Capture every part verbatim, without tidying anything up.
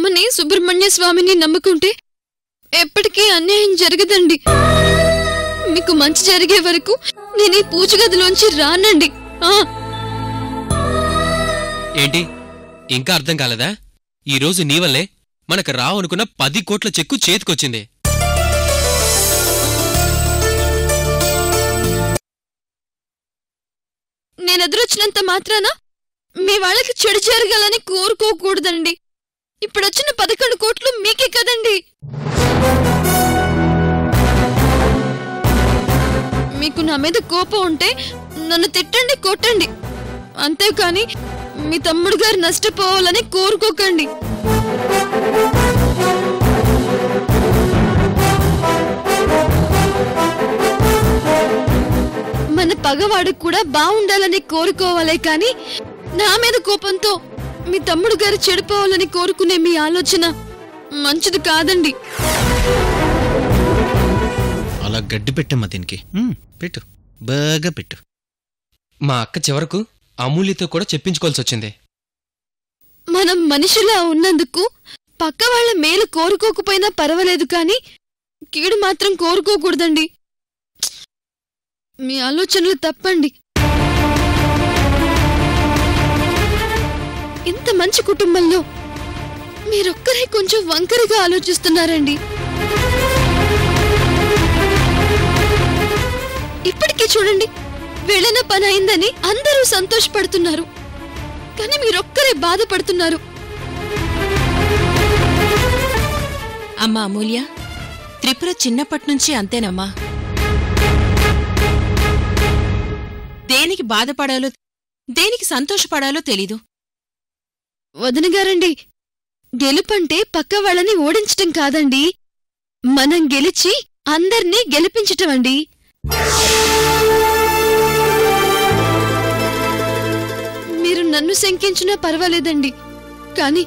అమ్మని సుబ్రహ్మణ్య స్వామిని నమ్ముకుంటే ఎప్పటికీ అన్యాయం జరగదండి. మీకు మంచి జరిగే వరకు నేను ఈ పూజ గదిలోంచి రానండి. ఆ ఏంటి ఇంకా అర్థం కాలేదా? ఈ రోజు నీ వల్లే మనకు రావనుకున్న పది కోట్ల చెక్కు చేతికొచ్చింది. నేను ఎదురొచ్చినంత మాత్రాన మీ వాళ్ళకి చెడు జరగాలని కోరుకోకూడదండి. ఇప్పుడు వచ్చిన పదకొండు కోట్లు మీకే కదండి. మీకు నా మీద కోపం ఉంటే నన్ను తిట్టండి, కొట్టండి, అంతేకాని మీ తమ్ముడు గారు నష్టపోవాలని కోరుకోకండి. మన పగవాడు కూడా బాగుండాలని కోరుకోవాలే కానీ నా మీద కోపంతో మీ తమ్ముడు గారు చెడిపోవాలని కోరుకునే మీ ఆలోచన మంచిది కాదండి. అలా గడ్డి పెట్టమ్మా, దీనికి పెట్టు, బాగా పెట్టు. మా అక్క చివరకు అమూల్యతో కూడా చెప్పించుకోవాల్సి వచ్చింది. మనం మనిషిలా ఉన్నందుకు పక్క వాళ్ళ మేలు కోరుకోకపోయినా పర్వాలేదు కానీ కీడు మాత్రం కోరుకోకూడదండి. మీ ఆలోచనలు తప్పండి. ఇంత మంచి కుటుంబంలో మీరొక్కరే కొంచెం వంకరగా ఆలోచిస్తున్నారండి. ఇప్పటికీ చూడండి, వెళ్ళిన పని అయిందని అందరూ సంతోషపడుతున్నారు కానీ మీరొక్కరే బాధపడుతున్నారు. అమ్మా అమూల్య, త్రిపుర చిన్నప్పటి నుంచి అంతేనమ్మా. దేనికి బాధపడాలో దేనికి సంతోషపడాలో తెలీదు. వదిన గారండి, గెలుపంటే పక్క వాళ్ళని ఓడించటం కాదండి, మనం గెలిచి అందర్నీ గెలిపించటం అండి. మీరు నన్ను శంకించినా పర్వాలేదండి కానీ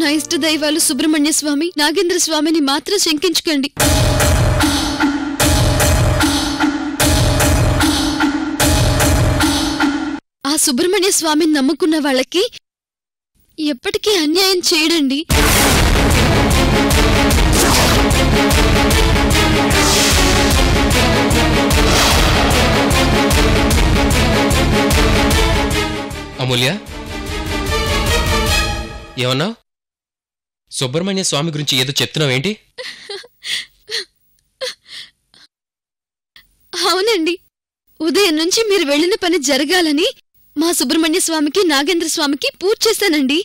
నా ఇష్ట దైవాలు సుబ్రహ్మణ్య స్వామి, నాగేంద్ర స్వామిని మాత్రం శంకించకండి. ఆ సుబ్రహ్మణ్య స్వామిని నమ్ముకున్న వాళ్ళకి ఎప్పటికీ అన్యాయం చేయడండి. అమూల్య, ఏమన్నా సుబ్రహ్మణ్య స్వామి గురించి ఏదో చెప్తున్నావేంటి? అవునండి, ఉదయం నుంచి మీరు వెళ్ళిన పని జరగాలని మా సుబ్రహ్మణ్య స్వామికి, నాగేంద్ర స్వామికి పూజ చేశానండి.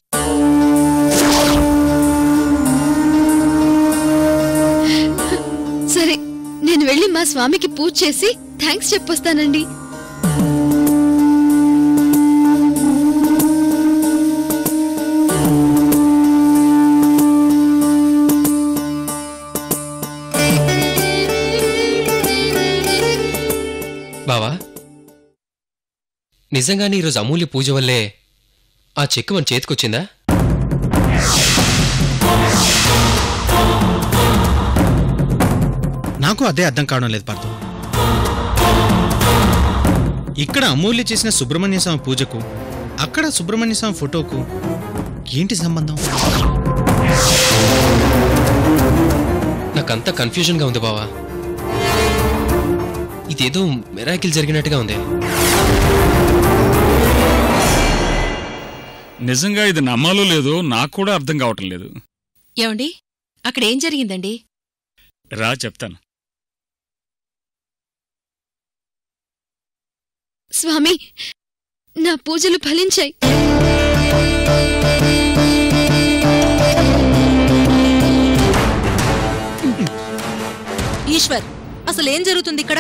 సరే, నేను వెళ్ళి మా స్వామికి పూజ చేసి థ్యాంక్స్ చెప్పొస్తానండి. బావా, నిజంగానే ఈరోజు అమూల్య పూజ వల్లే ఆ చెక్కు మన చేతికొచ్చిందా? నాకు అదే అర్థం కావడం లేదు పార్థం. ఇక్కడ అమూల్య చేసిన సుబ్రహ్మణ్య స్వామి పూజకు, అక్కడ సుబ్రహ్మణ్య స్వామి ఫోటోకు ఏంటి సంబంధం? నాకంతా కన్ఫ్యూజన్గా ఉంది బావా. ఇదేదో మిరాకిల్ జరిగినట్టుగా ఉంది. నిజంగా ఇది నమ్మాలో లేదో నాకు కూడా అర్థం కావటం లేదు. ఏమండి, అక్కడ ఏం జరిగిందండి? రా చెప్తాను. స్వామి, నా పూజలు ఫలించాయి. ఈశ్వర్, అసలేం జరుగుతుంది ఇక్కడ?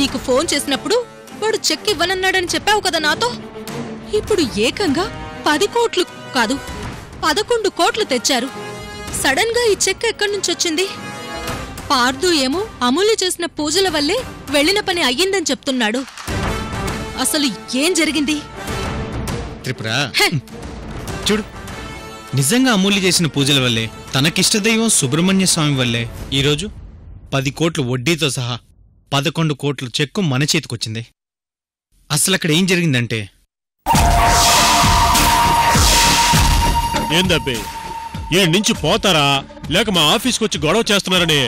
నీకు ఫోన్ చేసినప్పుడు వాడు చెక్ ఇవ్వనన్నాడని చెప్పావు కదా నాతో. ఇప్పుడు ఏకంగా పది కోట్లు కాదు పదకొండు కోట్లు తెచ్చారు. సడన్ గా ఈ చెక్ ఎక్కడి నుంచొచ్చింది? పార్దు ఏమో అమూల్య చేసిన పూజల వల్లే వెళ్లిన పని అయ్యిందని చెప్తున్నాడు. అసలు ఏం జరిగింది? త్రిపుర చూడు, నిజంగా అమూల్య చేసిన పూజల వల్లే, తనకిష్టదైవం సుబ్రహ్మణ్య స్వామి వల్లే ఈరోజు పది కోట్లు వడ్డీతో సహా పదకొండు కోట్ల చెక్కు మన చేతికొచ్చింది. అసలు అక్కడ ఏం జరిగిందంటే, ఈడ్నించి పోతారా లేక మా ఆఫీస్కి వచ్చి గొడవ చేస్తున్నారని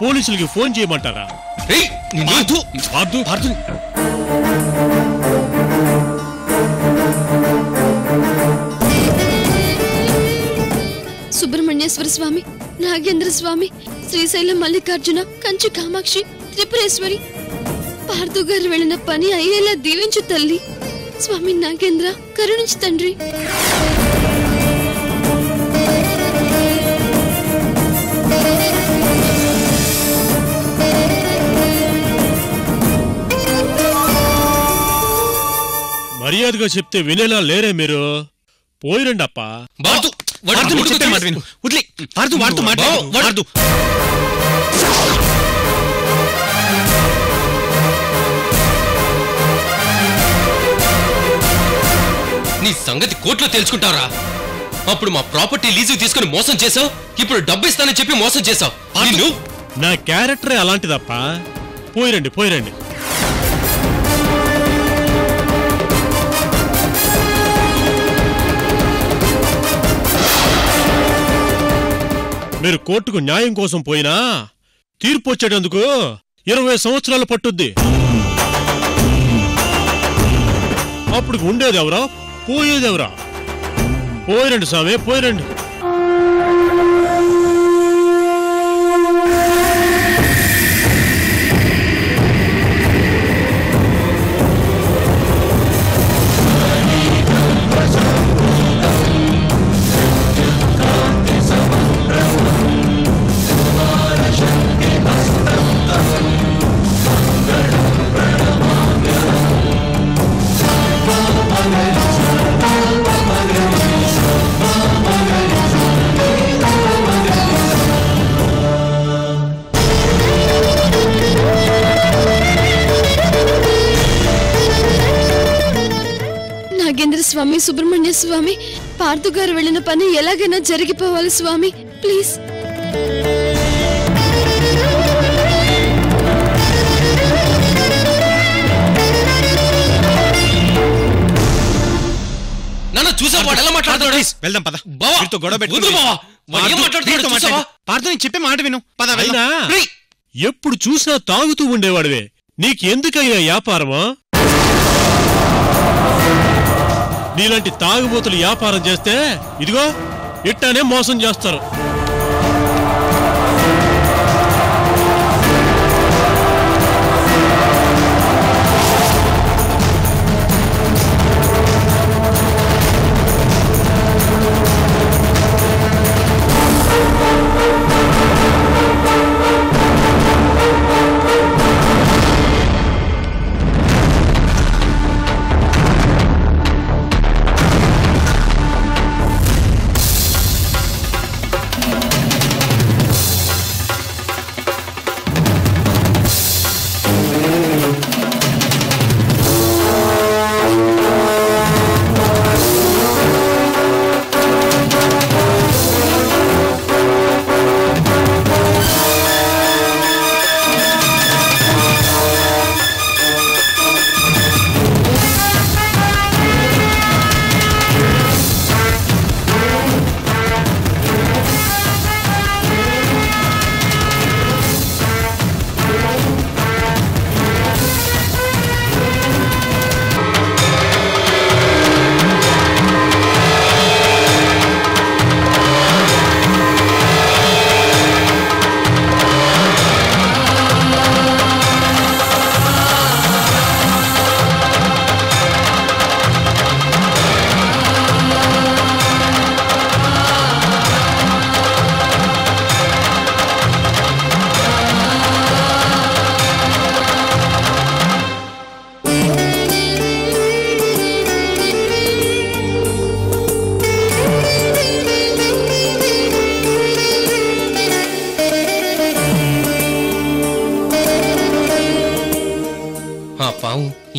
పోలీసులకి ఫోన్ చేయమంటారా? ఏయ్ మాధు మాధు మాధు సుబ్రహ్మణ్యేశ్వర స్వామి, నాగేంద్ర స్వామి, శ్రీశైలం మల్లికార్జున, కంచి కామాక్షి, త్రిపురేశ్వరి పార్థు గారు వెళ్ళిన పని అయ్యేలా దీవించు తల్లి. స్వామి నాగేంద్ర కరుణించు తండ్రి. మర్యాదగా చెప్తే వినేలా లేరే మీరు, పోయిరండి అప్ప. నీ సంగతి కోర్టులో తెలుసుకుంటారా? అప్పుడు మా ప్రాపర్టీ లీజు తీసుకుని మోసం చేసావు, ఇప్పుడు డబ్బు ఇస్తానని చెప్పి మోసం చేసావు. నా క్యారెక్టర్ అలాంటిదప్ప. పోయిరండి పోయిరండి. మీరు కోర్టుకు న్యాయం కోసం పోయినా తీర్పు వచ్చేటందుకు ఇరవై సంవత్సరాలు పట్టుద్ది. అప్పుడు ఉండేదెవరా పోయేదెవరా? పోయిరండి సామే పోయిరండి. స్వామి సుబ్రహ్మణ్య స్వామి, పార్థు గారు వెళ్ళిన పని ఎలాగైనా జరిగిపోవాలి స్వామి, ప్లీజ్. చెప్పే మాట విను. ఎప్పుడు చూసినా తాగుతూ ఉండేవాడివే, నీకెందుకయ్యా వ్యాపారమా? నీలాంటి తాగుబోతులు వ్యాపారం చేస్తే ఇదిగో ఇట్టానే మోసం చేస్తారు.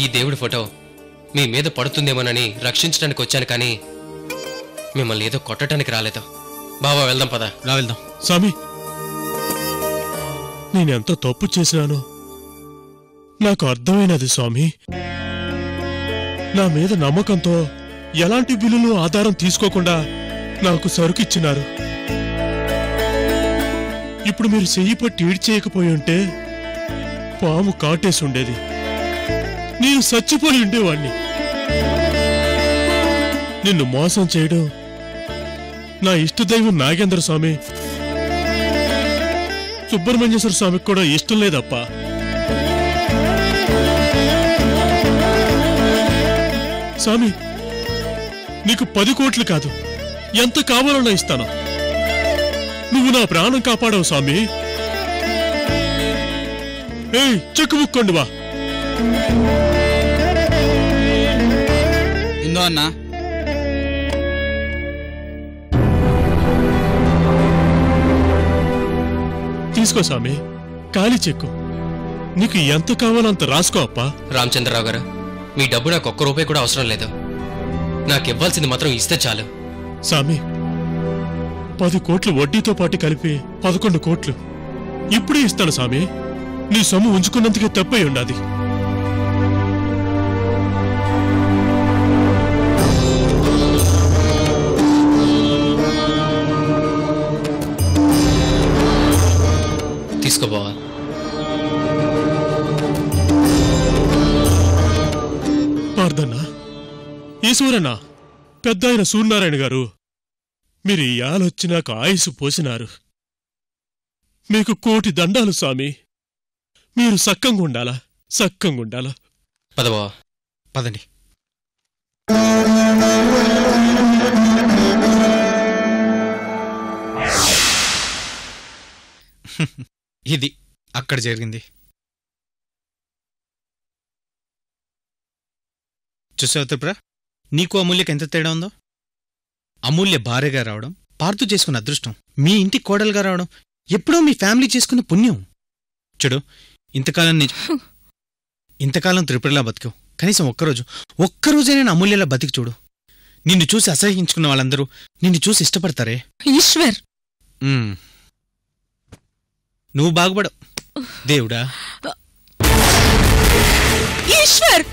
ఈ దేవుడి ఫోటో మీ మీద పడుతుందేమోనని రక్షించడానికి వచ్చాను, కానీ మిమ్మల్ని ఏదో కొట్టడానికి రాలేదు. బాబా వెళ్దాం పదా. రా వెళ్దాం. స్వామి నేనెంత తప్పు చేశాను నాకు అర్థమైనది స్వామి. నా మీద నమ్మకంతో ఎలాంటి బిల్లులు ఆధారం తీసుకోకుండా నాకు సరుకిచ్చినారు. ఇప్పుడు మీరు చెయ్యి పట్టి ఈడ్చేయకపోయి ఉంటే పాము కాటేసి ఉండేది, నేను చచ్చిపోయి ఉండేవాణ్ణి. నిన్ను మోసం చేయడం నా ఇష్టదైవం నాగేంద్ర స్వామి, సుబ్రహ్మణ్యేశ్వర స్వామికి కూడా ఇష్టం లేదప్పా. స్వామి, నీకు పది కోట్లు కాదు ఎంత కావాలన్నా ఇస్తాను, నువ్వు నా ప్రాణం కాపాడవు స్వామి. ఏయ్ చెక్కుముక్కోండి వా. ఇందో అన్నా, తీసుకో స్వామి ఖాళీ చెక్కు, నీకు ఎంత కావాలంత రాసుకో అప్పా. రామచంద్రరావు గారు, మీ డబ్బు నాకు ఒక్క రూపాయి కూడా అవసరం లేదు, నాకు ఇవ్వాల్సింది మాత్రం ఇస్తే చాలు. స్వామి, పది కోట్లు వడ్డీతో పాటు కలిపి పదకొండు కోట్లు ఇప్పుడే ఇస్తాను స్వామి, నీ సొమ్ము ఉంచుకున్నందుకే తప్పై ఉండాది. తీసుకో బావా. పార్దన్నా, ఈశ్వరన్నా, పెద్ద ఆయన సూర్యనారాయణ గారు మీరు ఇయాలొచ్చి నాకు ఆయుసు పోసినారు, మీకు కోటి దండాలు స్వామి. మీరు సక్కంగా ఉండాలా, సక్కంగా ఉండాలా. పదవా పదని. ఇది అక్కడ జరిగింది. చూసావు త్రిపురా, నీకు అమూల్యకి ఎంత తేడా ఉందో. అమూల్య భార్యగా రావడం పార్తు చేసుకున్న అదృష్టం, మీ ఇంటి కోడలుగా రావడం ఎప్పుడో మీ ఫ్యామిలీ చేసుకున్న పుణ్యం. చూడు, ఇంతకాలం నేను ఇంతకాలం త్రిపురలా బతికావు, కనీసం ఒక్కరోజు ఒక్కరోజే నేను అమూల్యలా బతికి చూడు. నిన్ను చూసి అసహించుకున్న వాళ్ళందరూ నిన్ను చూసి ఇష్టపడతారే ఈశ్వర్. నువ్వు బాగుపడవు దేవుడా. ఈశ్వర్,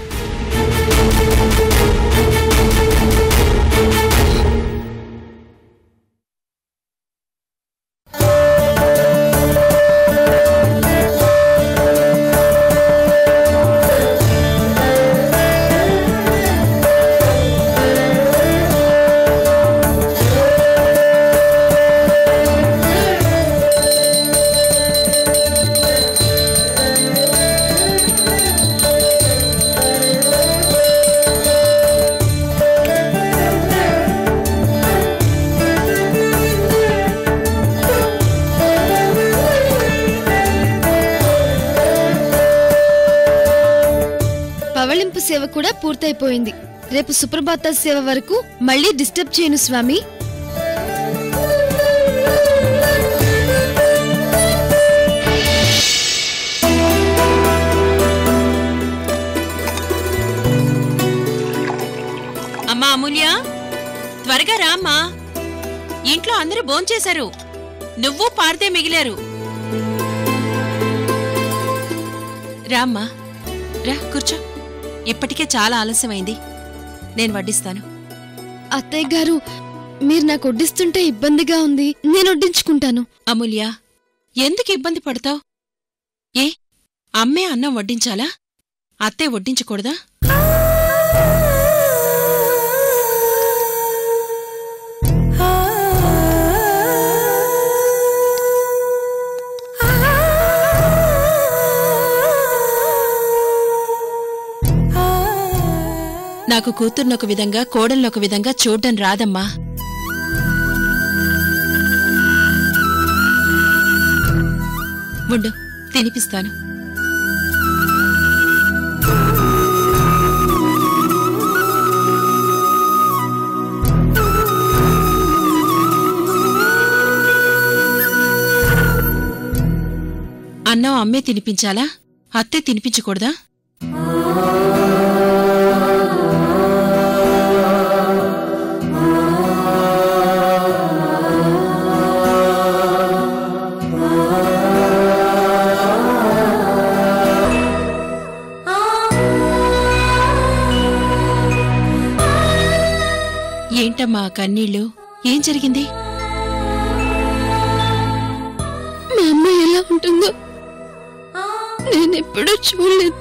సేవ కూడా పూర్తయిపోయింది. రేపు సుప్రభాత సేవ వరకు మళ్ళీ డిస్టర్బ్ చేయను స్వామి. అమ్మా అమూల్య, త్వరగా రామ్మా, ఇంట్లో అందరూ భోంచేశారు, నువ్వు పార్దే మిగిలారు. రామ్మా, రా కూర్చో, ఇప్పటికే చాలా ఆలస్యమైంది, నేను వడ్డిస్తాను. అత్తయ్య గారు, మీరు నాకు వడ్డిస్తుంటే ఇబ్బందిగా ఉంది, నేను వడ్డించుకుంటాను. అమూల్య, ఎందుకు ఇబ్బంది పడతావు? ఏ అమ్మే అన్నం వడ్డించాలా, అత్తయ్య వడ్డించకూడదా? నాకు కూతుర్నొక విధంగా కోడల్నొక విధంగా చూడ్డం రాదమ్మా. ఉండు, తినిపిస్తాను. అన్నం అమ్మే తినిపించాలా, అత్తే తినిపించకూడదా? మా కన్నీళ్ళు, ఏం జరిగింది? మా అమ్మ కూడా చూడలేదు.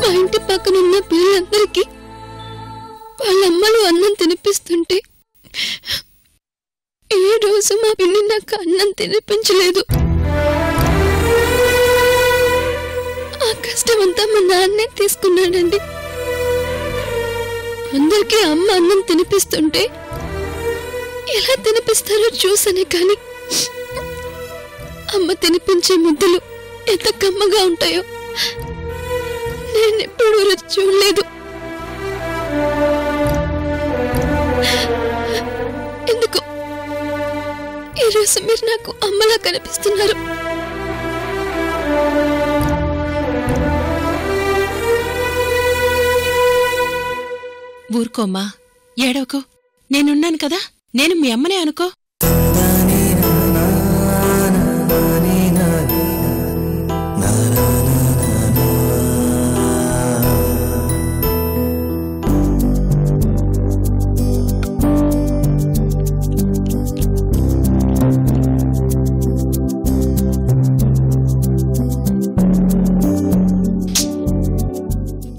మా ఇంటి పక్కన ఉన్న పిల్లలందరికీ వాళ్ళ అమ్మలు అన్నం తినిపిస్తుంటే ఏ రోజు మా పిన్ని నాకు అన్నం తినిపించలేదు. ఆ కష్టమంతా మా నాన్నే తీసుకున్నాడండి. అందరికీ అమ్మ అన్నం తినిపిస్తుంటే ఎలా తినిపిస్తారో చూసానే కానీ అమ్మ తినిపించే ముద్దలు ఎంత కమ్మగా ఉంటాయో నేనెప్పుడూ రుచి చూడలేదు. ఎందుకు ఈరోజు మీరు నాకు అమ్మలా కనిపిస్తున్నారు? ఊరుకోమ్మా, ఏడవకు, నేనున్నాను కదా, నేను మీ అమ్మనే అనుకో.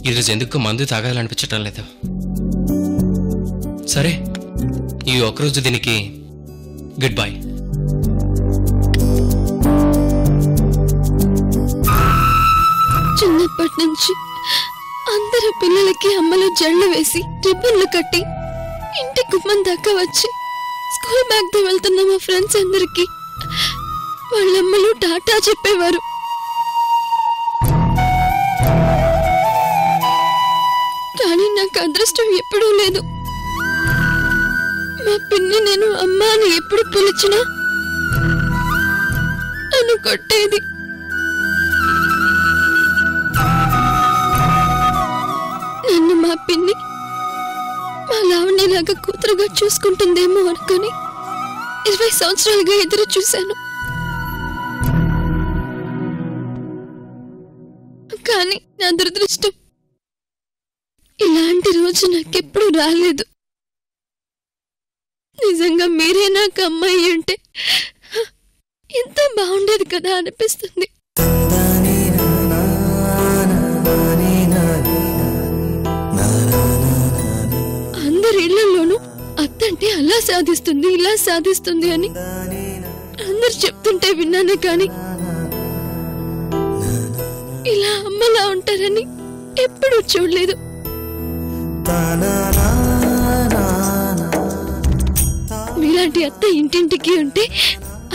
ఈరోజు ఎందుకు మందు తాగాలనిపించటం లేదు. సరే, ఈ ఒక్కరోజు దీనికి గుడ్ బై. చిన్నప్పటి నుంచి అందరు పిల్లలకి అమ్మలు జళ్ళు వేసి రిబ్బన్లు కట్టి ఇంటి గుమ్మం దాకా వచ్చి స్కూల్ బ్యాగ్ తో వెళ్తున్న మా ఫ్రెండ్స్ అందరికి వాళ్ళమ్మలు టాటా చెప్పేవారు. కానీ నాకు అదృష్టం ఎప్పుడూ లేదు. మా పిన్ని నేను అమ్మ అని ఎప్పుడు పిలిచినా నన్ను కొట్టేది. నన్ను మా పిన్ని మా లావణ్యలాగా కూతురుగా చూసుకుంటుందేమో అనుకుని ఇరవై సంవత్సరాలుగా ఎదురు చూశాను. కానీ నా దురదృష్టం, ఇలాంటి రోజు నాకెప్పుడు రాలేదు. నిజంగా మీరే నాకు అమ్మాయి అంటే ఎంత బాగుండేది కదా అనిపిస్తుంది. అందరి ఇళ్లలోనూ అత్తంటే అలా సాధిస్తుంది ఇలా సాధిస్తుంది అని అందరు చెప్తుంటే విన్నానే కాని ఇలా అమ్మలా ఉంటారని ఎప్పుడూ చూడలేదు. మీలాంటి అత్త ఇంటింటికి ఉంటే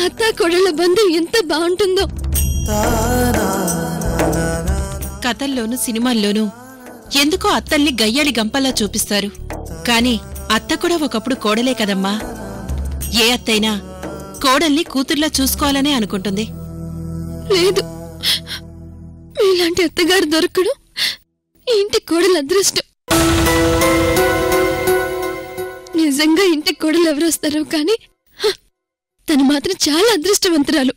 అత్త కొడల బంధం ఎంత బాగుంటుందో. కథల్లోనూ సినిమాల్లోనూ ఎందుకో అత్తల్ని గయ్యాళి గంపలా చూపిస్తారు. కాని అత్త కూడా ఒకప్పుడు కోడలే కదమ్మా. ఏ అత్తైనా కోడల్ని కూతుర్లా చూసుకోవాలనే అనుకుంటుంది. లేదు, మీలాంటి అత్తగారు దొరకడం ఇంటి కోడల అదృష్టం. నిజంగా ఇంటికి కోడలు ఎవరు వస్తారో కానీ తను మాత్రం చాలా అదృష్టవంతురాలు.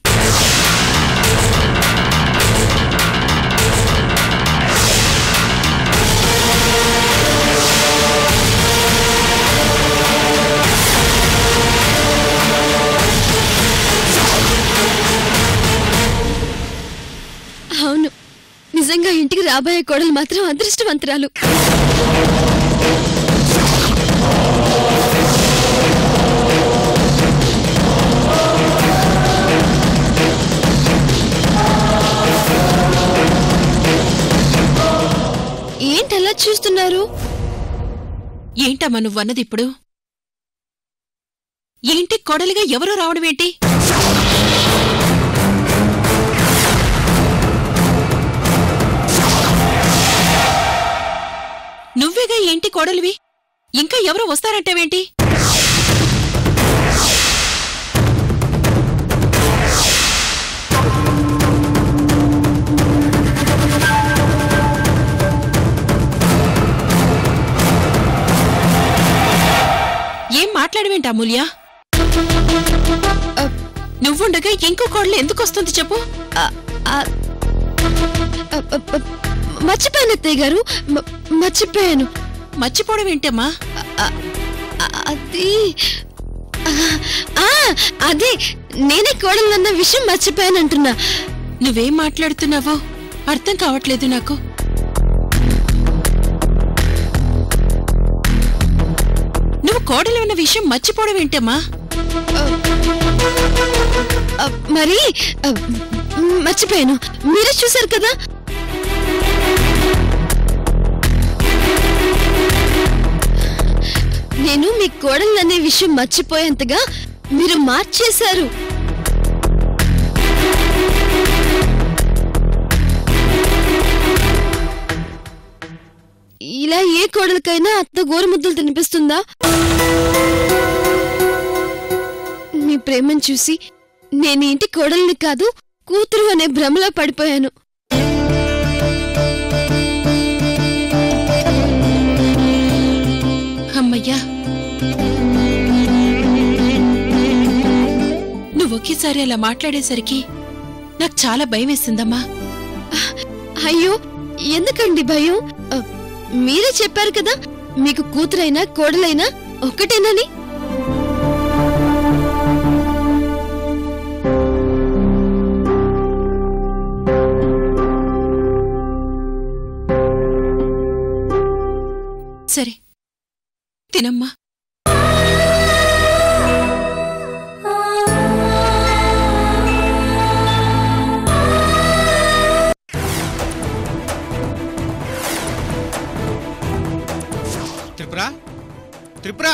అవును, నిజంగా ఇంటికి రాబోయే కోడలు మాత్రం అదృష్టవంతురాలు. ఏంటలా చూస్తున్నారు? ఏంటమ్మా నువ్వన్నది? ఇప్పుడు ఏంటి కోడలిగా ఎవరో రావడం ఏంటి? నువ్వేగా ఏంటి కోడలివి, ఇంకా ఎవరో వస్తారంటేవేంటి? ఏం మాట్లాడవేంటి అమూల్య? నువ్వుండగా ఇంకో కోడలు ఎందుకు వస్తుంది చెప్పు. మర్చిపోయాను అత్తయ్య గారు, మర్చిపోయాను. మర్చిపోవడం ఏంటమ్మా? అది అదే నేనే కోడలన్న విషయం మర్చిపోయానంటున్నా. నువ్వేం మాట్లాడుతున్నావో అర్థం కావట్లేదు నాకు. నువ్వు కోడలన్న విషయం మర్చిపోవడం ఏంటమ్మా? మరి మర్చిపోయాను, మీరే చూసారు కదా. నేను మీ కోడలనే విషయం మర్చిపోయేంతగా మీరు మార్చేశారు. ఇలా ఏ కోడలకైనా అత్త గోరుముద్దలు తినిపిస్తుందా? మీ ప్రేమను చూసి నేను ఇంటి కోడల్ని కాదు కూతురు అనే భ్రమలో పడిపోయాను. అమ్మయ్యా, నువ్వు ఒకేసారి అలా మాట్లాడేసరికి నాకు చాలా భయం వేసిందమ్మా. అయ్యో ఎందుకండి భయం, మీరే చెప్పారు కదా మీకు కూతురైనా కోడలైనా ఒక్కటేనని. సరే తినమ్మా. త్రిపుర త్రిపుర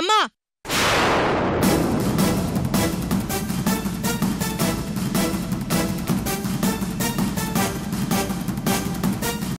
అమ్మా,